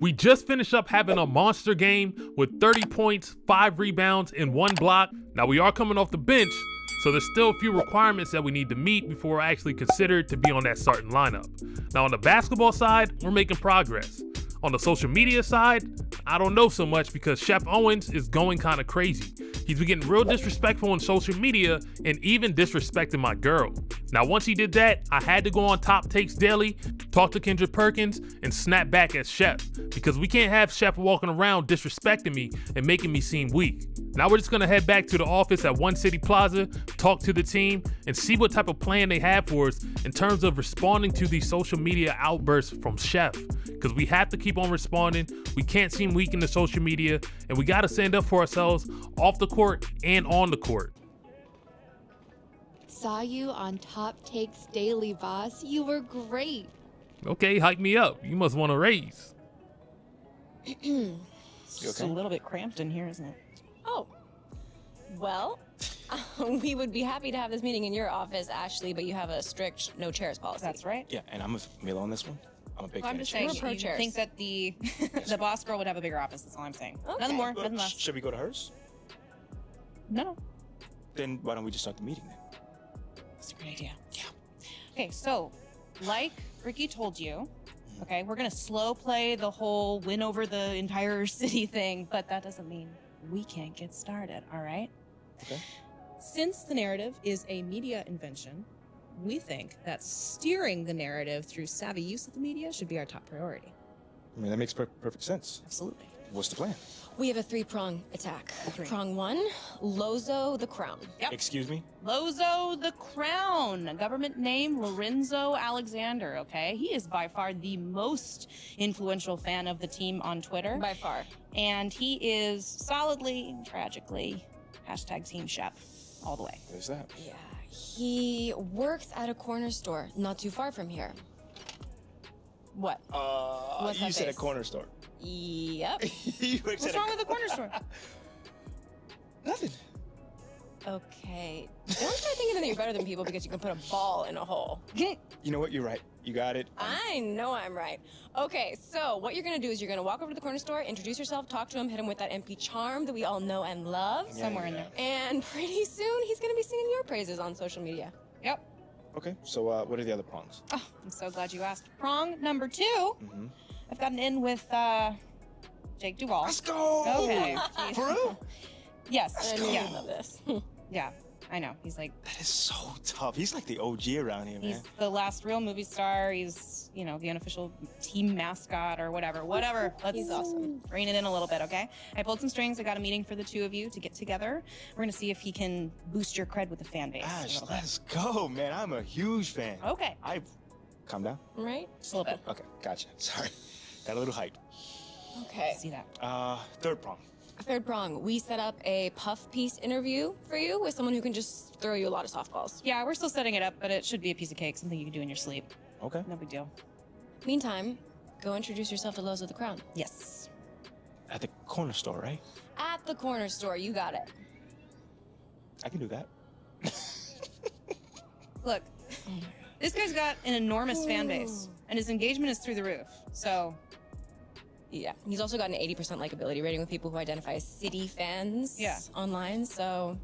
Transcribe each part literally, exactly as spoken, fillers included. We just finished up having a monster game with thirty points, five rebounds, and one block. Now we are coming off the bench, so there's still a few requirements that we need to meet before we're actually considered to be on that starting lineup. Now on the basketball side, we're making progress. On the social media side, I don't know so much because Chef Owens is going kind of crazy. He's been getting real disrespectful on social media and even disrespecting my girl. Now once he did that, I had to go on Top Takes Daily, talk to Kendra Perkins, and snap back at Chef, because we can't have Chef walking around disrespecting me and making me seem weak. Now we're just gonna head back to the office at One City Plaza, talk to the team, and see what type of plan they have for us in terms of responding to these social media outbursts from Chef, because we have to keep on responding. We can't seem weak in the social media, and we gotta stand up for ourselves off the court and on the court. Saw you on Top Takes Daily, boss. You were great. Okay, hype me up. You must want a raise. It's just a little bit cramped in here, isn't it? Oh, well, we would be happy to have this meeting in your office, Ashley, but you have a strict no chairs policy. That's right. Yeah, and I'm with Milo on this one. I'm a big well, fan I'm just of saying, chairs. You think that the the boss girl would have a bigger office. That's all I'm saying. Okay. Nothing more, nothing less. Should we go to hers? No. Then why don't we just start the meeting then? That's a great idea. Yeah. Okay, so like Ricky told you, okay, we're gonna slow play the whole win over the entire city thing, but that doesn't mean we can't get started, all right? Okay. Since the narrative is a media invention, we think that steering the narrative through savvy use of the media should be our top priority. I mean, that makes per perfect sense. Absolutely. What's the plan? We have a three-prong attack. Three. Prong one, Lozo the Crown. Yep. Excuse me? Lozo the Crown, government name Lorenzo Alexander, okay? He is by far the most influential fan of the team on Twitter. By far. And he is solidly, tragically, hashtag Team Shep all the way. There's that. Yeah, he works at a corner store not too far from here. What? Uh, What's you said face? A corner store. Yep. What's wrong with the corner store? Nothing. Okay. Don't start thinking that you're better than people because you can put a ball in a hole. You know what? You're right. You got it. I'm... I know I'm right. Okay, so what you're going to do is you're going to walk over to the corner store, introduce yourself, talk to him, hit him with that M P charm that we all know and love. Yeah, somewhere yeah. in there. And pretty soon, he's going to be singing your praises on social media. Yep. Okay, so uh, what are the other prongs? Oh, I'm so glad you asked. Prong number two. Mm-hmm. I've gotten in with uh, Jake Duvall. Let's go! Okay. For real? Yes. Let's go. Yeah, I love this. Yeah, I know. He's like... That is so tough. He's like the O G around here, man. He's the last real movie star. He's, you know, the unofficial team mascot or whatever. Whatever. Let's he's awesome. Rein it in a little bit, okay? I pulled some strings. I got a meeting for the two of you to get together. We're going to see if he can boost your cred with the fan base. Gosh, let's go, man. I'm a huge fan. Okay. I... Calm down. Right? Just a little bit. Okay, gotcha. Sorry. Got a little hype. Okay. See that. Uh, third prong. Third prong. We set up a puff piece interview for you with someone who can just throw you a lot of softballs. Yeah, we're still setting it up, but it should be a piece of cake, something you can do in your sleep. Okay. No big deal. Meantime, go introduce yourself to Lozo the Crown. Yes. At the corner store, right? At the corner store. You got it. I can do that. Look, this guy's got an enormous Ooh. fan base, and his engagement is through the roof, so... Yeah, he's also got an eighty percent likability rating with people who identify as city fans yeah. online, so...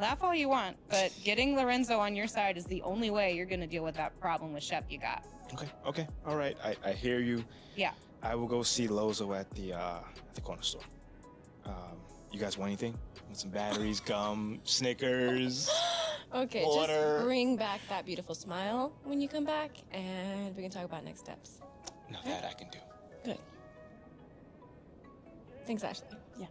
Laugh all you want, but getting Lorenzo on your side is the only way you're gonna deal with that problem with Shep you got. Okay, okay, all right, I, I hear you. Yeah. I will go see Lozo at the, uh, at the corner store. Um, you guys want anything? Want some batteries, gum, Snickers? Okay, water. Just bring back that beautiful smile when you come back, and we can talk about next steps. Now that I can do. Good. Thanks, Ashley. Yeah.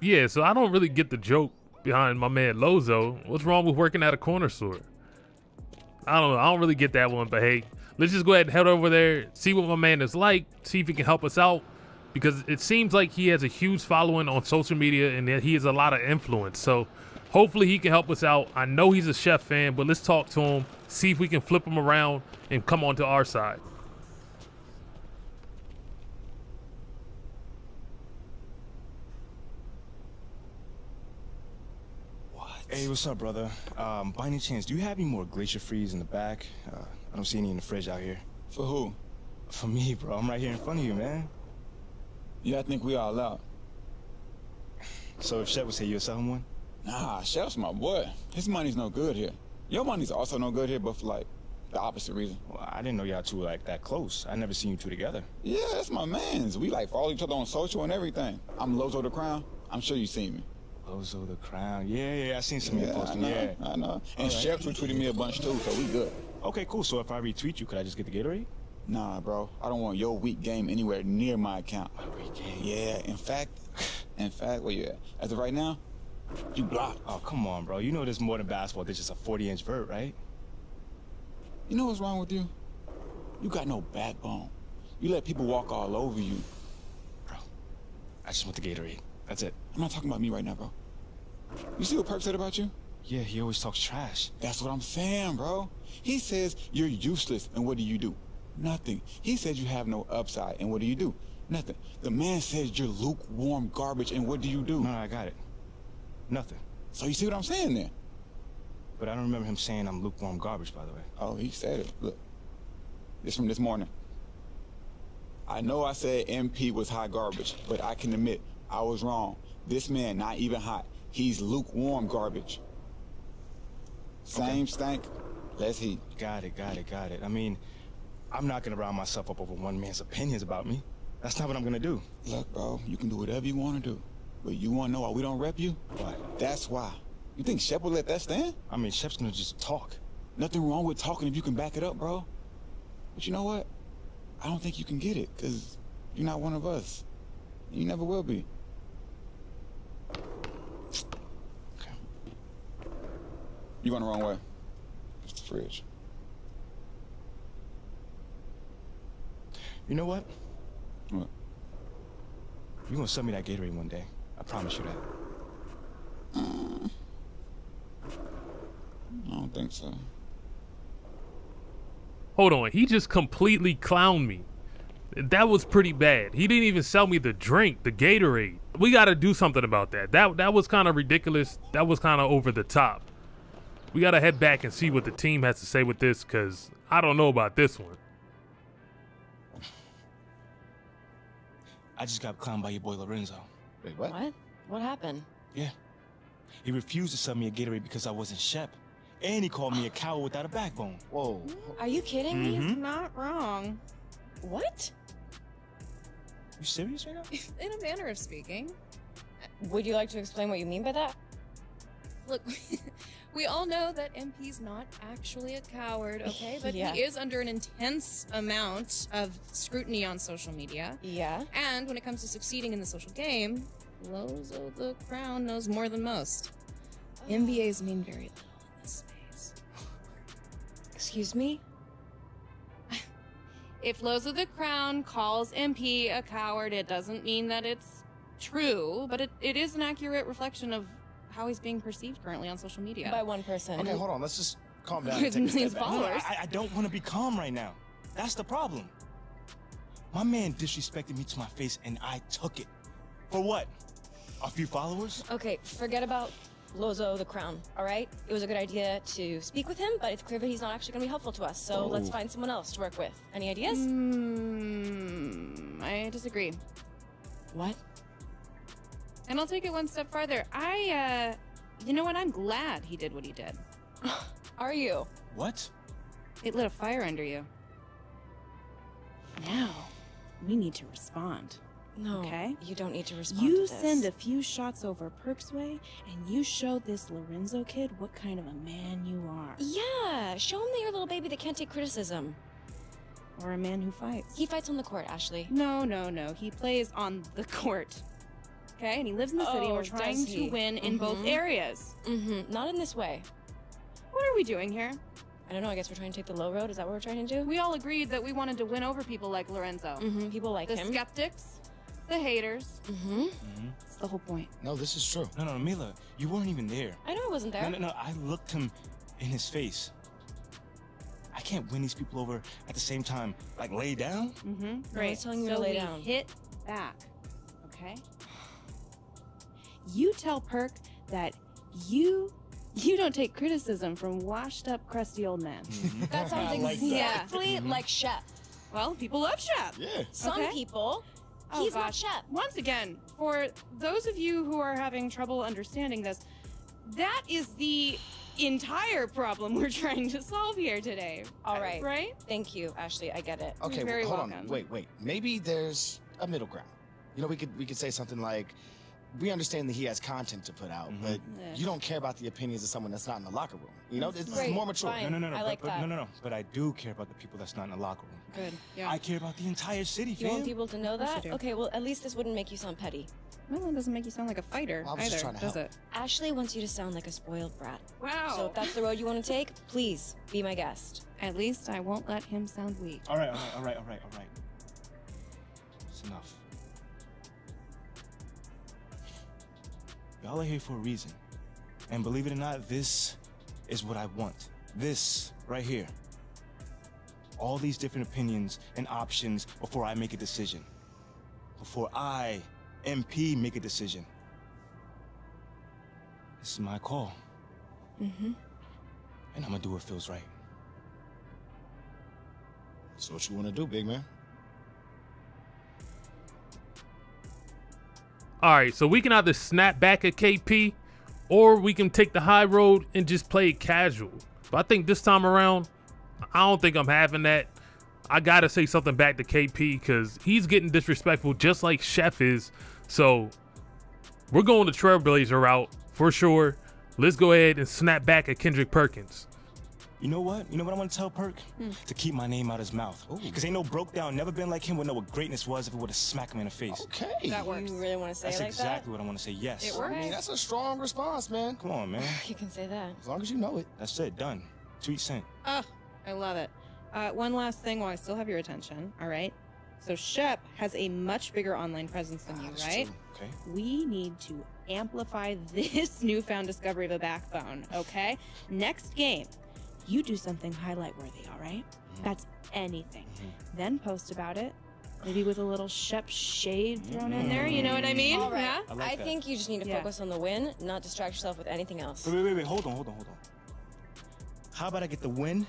Yeah, so I don't really get the joke behind my man Lozo. What's wrong with working at a corner store? I don't know. I don't really get that one, but hey, let's just go ahead and head over there, see what my man is like, see if he can help us out, because it seems like he has a huge following on social media and that he has a lot of influence. So hopefully he can help us out. I know he's a Chef fan, but let's talk to him, see if we can flip him around and come onto our side. Hey, what's up, brother? Um, by any chance, do you have any more Glacier Freeze in the back? Uh, I don't see any in the fridge out here. For who? for me, bro. I'm right here in front of you, man. Yeah, I think we all out. So if Shep was here, you'd sell him one? Nah, Shep's my boy. His money's no good here. Your money's also no good here, but for, like, the opposite reason. Well, I didn't know y'all two were, like, that close. I never seen you two together. Yeah, that's my mans. We, like, follow each other on social and everything. I'm Lozo the Crown. I'm sure you seen me. Lozo the Crown. Yeah, yeah, I seen some of your posting. Yeah, I know. And Shep retweeted me a bunch, too, so we good. Okay, cool. So if I retweet you, could I just get the Gatorade? Nah, bro. I don't want your weak game anywhere near my account. My weak game? Yeah, in fact... In fact, where you at? As of right now, you blocked. Oh, come on, bro. You know there's more than basketball. This is a forty-inch vert, right? You know what's wrong with you? You got no backbone. You let people walk all over you. Bro, I just want the Gatorade. That's it. I'm not talking about me right now, bro. You see what Perk said about you? Yeah, he always talks trash. That's what I'm saying, bro. He says you're useless, and what do you do? Nothing. He said you have no upside, and what do you do? Nothing. The man says you're lukewarm garbage, and what do you do? No, no, I got it. Nothing. So you see what I'm saying then? But I don't remember him saying I'm lukewarm garbage, by the way. Oh, he said it. Look, it's from this morning. I know I said M P was hot garbage, but I can admit I was wrong. This man, not even hot. He's lukewarm garbage. Same okay. Stank, less heat. Got it, got it, got it. I mean, I'm not gonna round myself up over one man's opinions about me. That's not what I'm going to do. Look, bro, you can do whatever you want to do. But you want to know why we don't rep you? Why? That's why. You think Shep will let that stand? I mean, Shep's going to just talk. Nothing wrong with talking if you can back it up, bro. But you know what? I don't think you can get it, because you're not one of us. You never will be. Okay. You're going the wrong way. It's the fridge. You know what? What? You're gonna sell me that Gatorade one day. I promise you that. Mm. I don't think so. Hold on. He just completely clowned me. That was pretty bad. He didn't even sell me the drink, the Gatorade. We gotta do something about that. That, that was kind of ridiculous. That was kind of over the top. We gotta head back and see what the team has to say with this, because I don't know about this one. I just got clowned by your boy Lorenzo. Wait, what? What? What happened? Yeah. He refused to sell me a Gatorade because I wasn't Shep. And he called me a coward without a backbone. Whoa. Are you kidding me? Mm-hmm. He's not wrong. What? You serious right now? In a manner of speaking. Would you like to explain what you mean by that? Look, we all know that M P's not actually a coward, okay? But yeah. He is under an intense amount of scrutiny on social media. Yeah. And when it comes to succeeding in the social game, Lozo the Crown knows more than most. Oh. M B As mean very little in this space. Excuse me? If Lozo the Crown calls M P a coward, it doesn't mean that it's true, but it, it is an accurate reflection of how he's being perceived currently on social media. By one person. Okay, hold on, let's just calm down and take a step back. No, I, I don't want to be calm right now. That's the problem. My man disrespected me to my face and I took it. For what? A few followers? Okay, forget about Lozo the Crown, all right? It was a good idea to speak with him, but it's clear that he's not actually gonna be helpful to us, so oh. Let's find someone else to work with. Any ideas? Mm, I disagree. What? And I'll take it one step farther. I, uh, you know what? I'm glad he did what he did. Are you? What? It lit a fire under you. Now, we need to respond. No, okay? You don't need to respond you to this. You send a few shots over Perk's way, and you show this Lorenzo kid what kind of a man you are. Yeah, show him that you're a little baby that can't take criticism. Or a man who fights. He fights on the court, Ashley. No, no, no. He plays on the court. Okay, and he lives in the city, oh, and we're trying to win in mm-hmm. both areas. Mm-hmm. Not in this way. What are we doing here? I don't know, I guess we're trying to take the low road. Is that what we're trying to do? We all agreed that we wanted to win over people like Lorenzo. Mm-hmm. People like the him. The skeptics, the haters. Mm-hmm. Mm-hmm. That's the whole point. No, this is true. No, no, Mila, you weren't even there. I know I wasn't there. No, no, no, I looked him in his face. I can't win these people over at the same time. Like, lay down? Mm-hmm. Great. I was telling you so to lay down. Hit back, okay? You tell Perk that you you don't take criticism from washed up crusty old men. That sounds exactly like, mm-hmm. like Shep. Well, people love Shep. Yeah. Some okay. people. Oh, He's gosh. not Shep. Once again, for those of you who are having trouble understanding this, that is the entire problem we're trying to solve here today. All right. Right? Thank you, Ashley. I get it. Okay, You're very well, hold welcome. on. Wait, wait. Maybe there's a middle ground. You know, we could we could say something like, we understand that he has content to put out, mm-hmm. but yeah. you don't care about the opinions of someone that's not in the locker room. You know, it's right. more mature. Fine. No, no, no, no. I but, like but, that. No, no, no. But I do care about the people that's not in the locker room. Good. Yeah. I care about the entire city, you fam. You want people to know that? Okay. Well, at least this wouldn't make you sound petty. Well, it doesn't make you sound like a fighter well, I was either, just trying to does help. it? Ashley wants you to sound like a spoiled brat. Wow. So if that's the road you want to take, please be my guest. At least I won't let him sound weak. All right. All right. All right. All right. All right. It's enough. Y'all are here for a reason. And believe it or not, this is what I want. This right here. All these different opinions and options before I make a decision. Before I, M P, make a decision. This is my call. Mm-hmm. And I'm gonna do what feels right. So what you wanna do, big man? All right, so we can either snap back at K P or we can take the high road and just play it casual. But I think this time around, I don't think I'm having that. I got to say something back to K P because he's getting disrespectful just like Chef is. So we're going the Trailblazer route for sure. Let's go ahead and snap back at Kendrick Perkins. You know what? You know what I want to tell Perk? Hmm. To keep my name out his mouth. Because ain't no broke down, never been like him would know what greatness was if it would have smacked him in the face. Okay. That works. You really want to say that's it like exactly that? That's exactly what I want to say, yes. It works. I mean, that's a strong response, man. Come on, man. You can say that. As long as you know it. That's it. Done. Tweet sent. Oh, I love it. Uh, one last thing while I still have your attention, all right? So Shep has a much bigger online presence than ah, you, right? True. Okay. We need to amplify this newfound discovery of a backbone, okay? Next game. You do something highlight worthy, all right? Mm-hmm. That's anything. Mm-hmm. Then post about it, maybe with a little Shep shade thrown mm-hmm. in there. You know what I mean? All right. Yeah. I, like I that. think you just need to yeah. focus on the win, not distract yourself with anything else. Wait, wait, wait, wait. Hold on, hold on, hold on. How about I get the win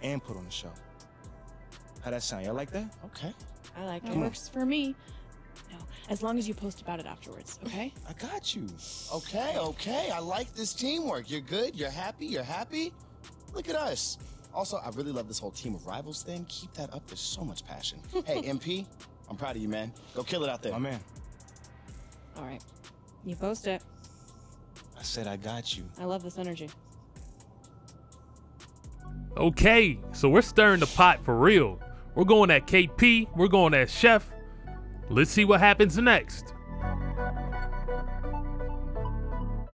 and put on the show? How that sound? Y'all like that? Okay. I like that it. It works for me. No, as long as you post about it afterwards, okay? I got you. Okay, okay. I like this teamwork. You're good. You're happy. You're happy. Look at us. Also, I really love this whole team of rivals thing. Keep that up. There's so much passion. Hey, M P, I'm proud of you, man. Go kill it out there. My man. All right. You post it. I said I got you. I love this energy. Okay, so we're stirring the pot for real. We're going at K P. We're going at Chef. Let's see what happens next.